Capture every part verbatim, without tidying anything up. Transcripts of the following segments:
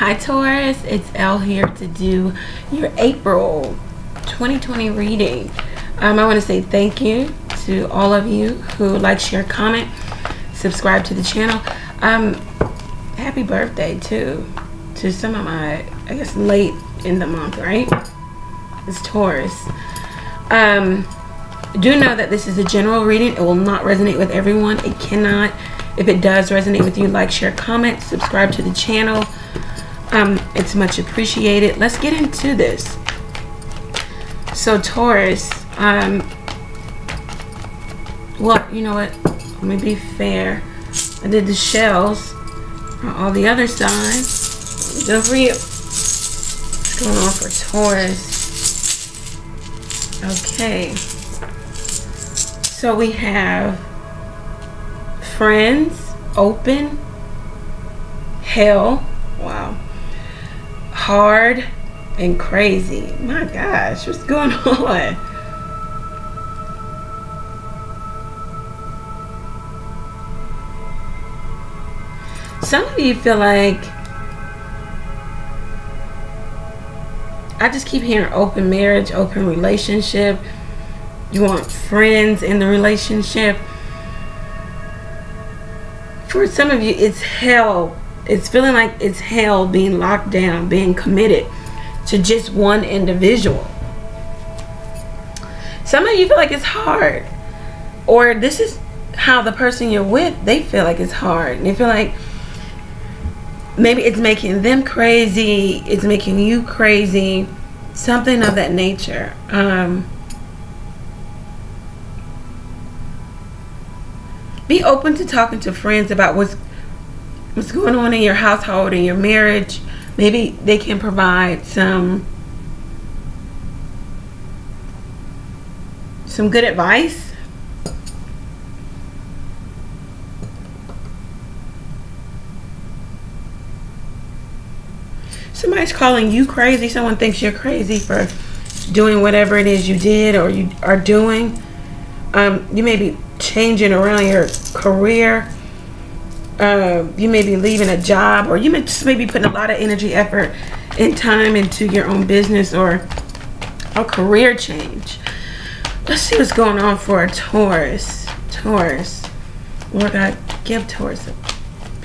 Hi Taurus, it's Elle here to do your April twenty twenty reading. Um, I want to say thank you to all of you who like, share, comment, subscribe to the channel. Um, happy birthday too to some of my, I guess late in the month, right? It's Taurus. Um, do know that this is a general reading. It will not resonate with everyone. It cannot. If it does resonate with you, like, share, comment, subscribe to the channel. Um, it's much appreciated. Let's get into this. So Taurus, um, well, you know what? Let me be fair. I did the shells on all the other signs. Good for you. What's going on for Taurus? Okay. So we have friends, open, hell, wow, hard, and crazy. My gosh, what's going on? Some of you feel like, I just keep hearing open marriage, open relationship. You want friends in the relationship. For some of you, it's hell. It's feeling like it's hell being locked down, being committed to just one individual. Some of you feel like it's hard, or this is how the person you're with, they feel like it's hard, and they feel like maybe it's making them crazy, it's making you crazy, something of that nature. Um, be open to talking to friends about what's what's going on in your household, in your marriage. Maybe they can provide some some good advice. Somebody's calling you crazy. Someone thinks you're crazy for doing whatever it is you did or you are doing. Um, you may be changing around your career. Uh, you may be leaving a job, or you may just may be putting a lot of energy, effort, and time into your own business or a career change. Let's see what's going on for a Taurus. Taurus. Lord God, give Taurus a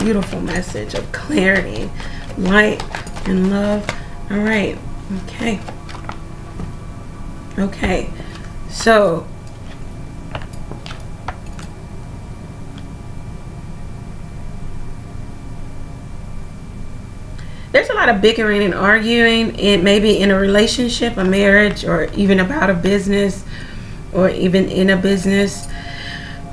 beautiful message of clarity, light, and love. All right. Okay. Okay. So there's a lot of bickering and arguing. It may be in a relationship, a marriage, or even about a business, or even in a business.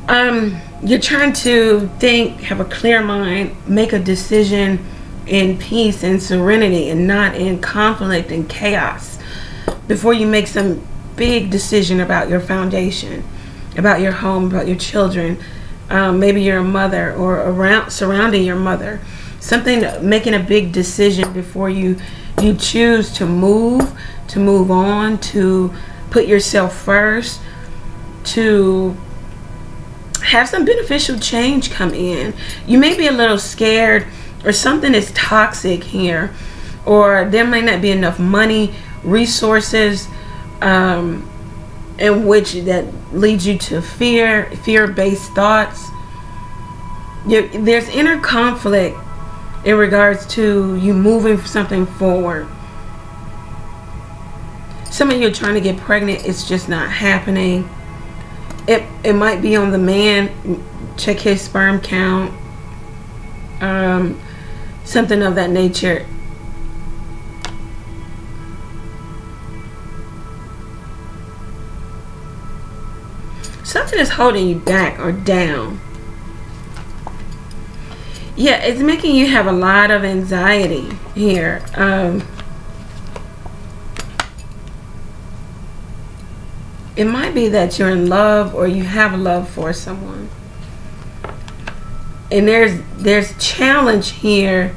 Um, you're trying to think, have a clear mind, make a decision in peace and serenity and not in conflict and chaos before you make some big decision about your foundation, about your home, about your children. Um, maybe you're a mother, or around surrounding your mother. Something, making a big decision before you you choose to move, to move on, to put yourself first, to have some beneficial change come in. You may be a little scared, or something is toxic here, or there may not be enough money, resources, um, in which that leads you to fear, fear-based thoughts. You're, there's inner conflict in regards to you moving something forward. Some of you are trying to get pregnant. It's just not happening. It, it might be on the man. Check his sperm count. Um, something of that nature. Something is holding you back or down. Yeah, it's making you have a lot of anxiety here. Um, it might be that you're in love, or you have love for someone. And there's there's challenge here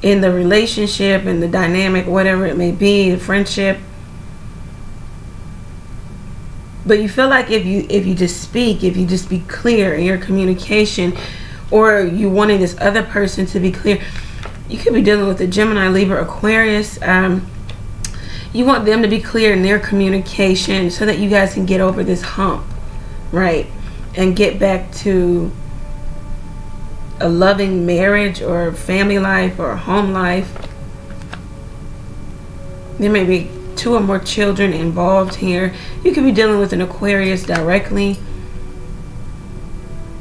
in the relationship, in the dynamic, whatever it may be, the friendship. But you feel like if you if you just speak, if you just be clear in your communication, or you wanting this other person to be clear, you could be dealing with a Gemini, Libra, Aquarius. Um, you want them to be clear in their communication so that you guys can get over this hump, right? And get back to a loving marriage or family life or home life. There may be two or more children involved here. You could be dealing with an Aquarius directly.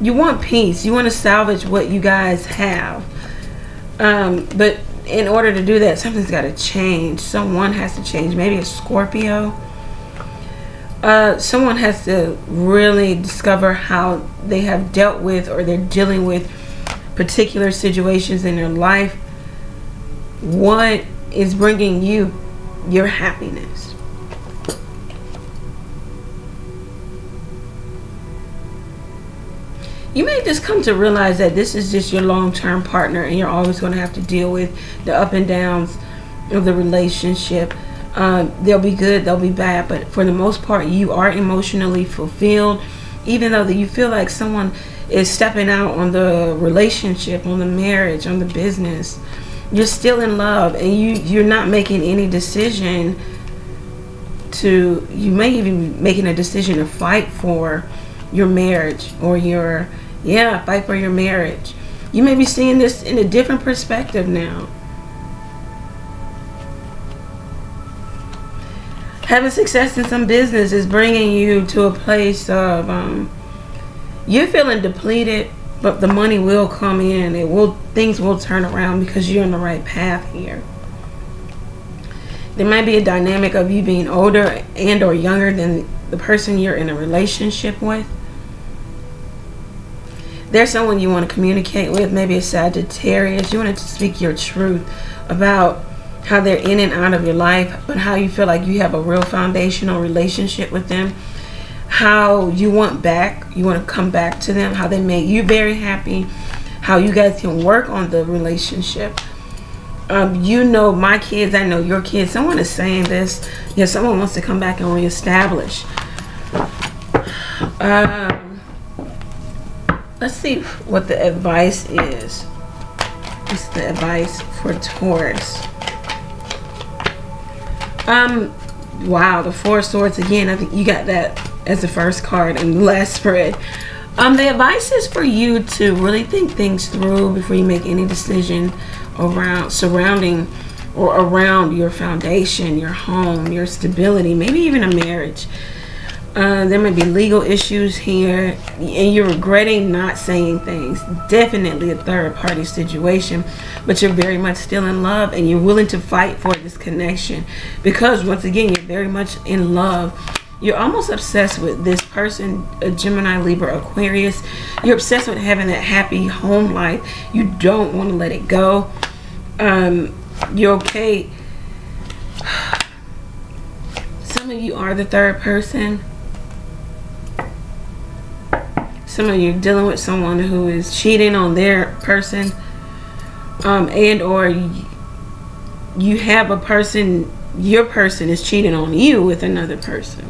You want peace. You want to salvage what you guys have. Um, but in order to do that, something's got to change. Someone has to change. Maybe a Scorpio. Uh, someone has to really discover how they have dealt with or they're dealing with particular situations in their life. What is bringing you your happiness? You may just come to realize that this is just your long-term partner and you're always going to have to deal with the up and downs of the relationship. Um, they'll be good, they'll be bad, but for the most part you are emotionally fulfilled, even though that you feel like someone is stepping out on the relationship, on the marriage, on the business. You're still in love and you you're not making any decision to, you may even be making a decision to fight for your marriage or your, yeah, fight for your marriage. You may be seeing this in a different perspective now. Having success in some business is bringing you to a place of, um, you're feeling depleted, but the money will come in. It will, things will turn around because you're on the right path here. There might be a dynamic of you being older and or younger than the person you're in a relationship with. There's someone you want to communicate with, maybe a Sagittarius. You want to speak your truth about how they're in and out of your life, but how you feel like you have a real foundational relationship with them, how you want back, you want to come back to them, how they make you very happy, how you guys can work on the relationship. Um, you know my kids, I know your kids. Someone is saying this. Yeah, someone wants to come back and reestablish. Um, let's see what the advice is. What's the advice for Taurus? Um, wow, the Four of Swords again. I think you got that as the first card in the last spread. Um, the advice is for you to really think things through before you make any decision around surrounding or around your foundation, your home, your stability, maybe even a marriage. Uh, there may be legal issues here, and you're regretting not saying things. Definitely a third party situation, but you're very much still in love and you're willing to fight for this connection because, once again, you're very much in love. You're almost obsessed with this person, a Gemini, Libra, Aquarius. You're obsessed with having that happy home life. You don't want to let it go. Um, you're okay. Some of you are the third person. Some of you are dealing with someone who is cheating on their person, um, and or you have a person, your person is cheating on you with another person,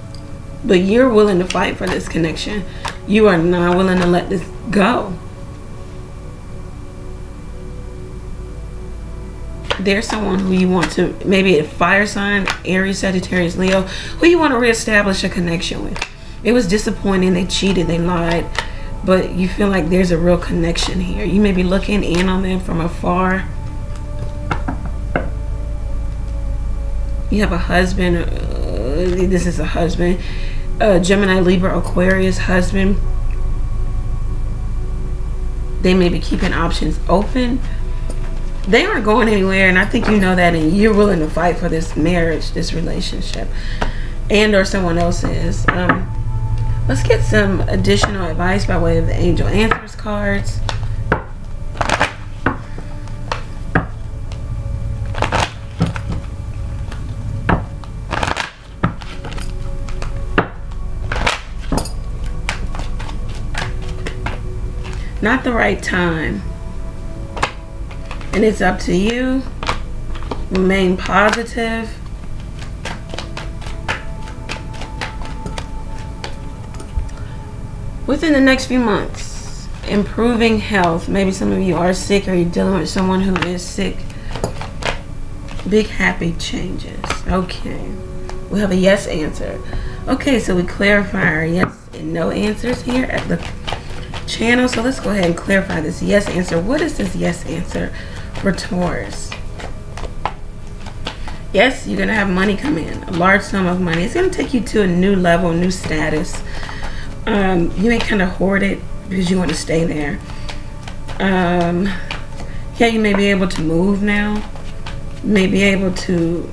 but you're willing to fight for this connection. You are not willing to let this go. There's someone who you want to, maybe a fire sign, Aries, Sagittarius, Leo, who you want to reestablish a connection with. It was disappointing, they cheated, they lied, but you feel like there's a real connection here. You may be looking in on them from afar. You have a husband, uh, this is a husband, uh, Gemini, Libra, Aquarius husband. They may be keeping options open. They aren't going anywhere, and I think you know that, and you're willing to fight for this marriage, this relationship, and or someone else is. Um, let's get some additional advice by way of the Angel Answers cards. Not the right time. And it's up to you. Remain positive. Within the next few months, improving health. Maybe some of you are sick or you're dealing with someone who is sick. Big happy changes. Okay. We have a yes answer. Okay, so we clarify our yes and no answers here at the channel. So let's go ahead and clarify this yes answer. What is this yes answer for Taurus? Yes, you're going to have money come in, a large sum of money. It's going to take you to a new level, new status. Um, you ain't kind of hoard it because you want to stay there. Um, yeah, you may be able to move now. You may be able to,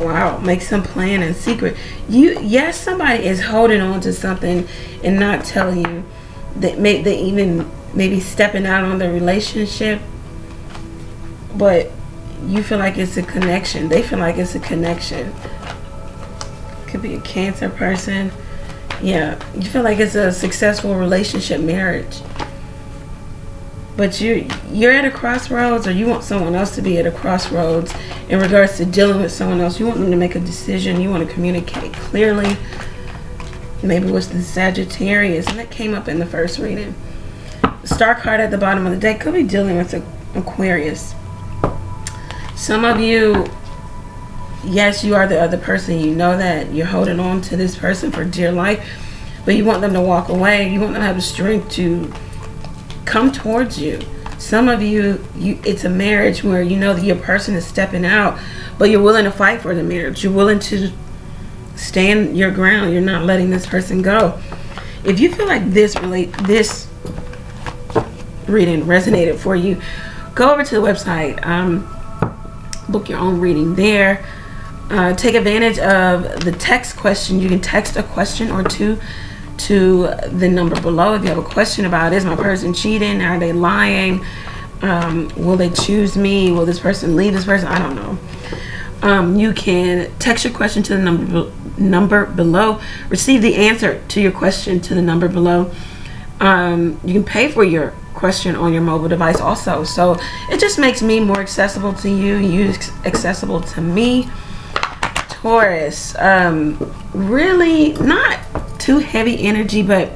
wow, make some plan in secret. You, yes, somebody is holding on to something and not telling you. That may, they even maybe stepping out on the relationship, but you feel like it's a connection. They feel like it's a connection. Could be a Cancer person. Yeah, you feel like it's a successful relationship, marriage, but you you're at a crossroads, or you want someone else to be at a crossroads in regards to dealing with someone else. You want them to make a decision. You want to communicate clearly. Maybe it was the Sagittarius, and that came up in the first reading. Star card at the bottom of the deck could be dealing with an Aquarius. Some of you, yes, you are the other person. You know that you're holding on to this person for dear life, but you want them to walk away. You want them to have the strength to come towards you. Some of you, you it's a marriage where you know that your person is stepping out, but you're willing to fight for the marriage. You're willing to stand your ground. You're not letting this person go. If you feel like this relate this reading resonated for you, go over to the website, um book your own reading there. Uh, take advantage of the text question. You can text a question or two to the number below if you have a question about, is my person cheating, are they lying, um, will they choose me, will this person leave this person, I don't know. Um, you can text your question to the number number below, receive the answer to your question to the number below. Um, you can pay for your question on your mobile device also, so it just makes me more accessible to you, you accessible to me. Taurus, um, really not too heavy energy, but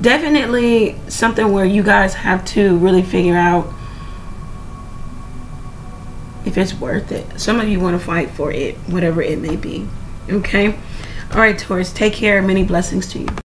definitely something where you guys have to really figure out if it's worth it. Some of you want to fight for it, whatever it may be. Okay, all right Taurus, take care, many blessings to you.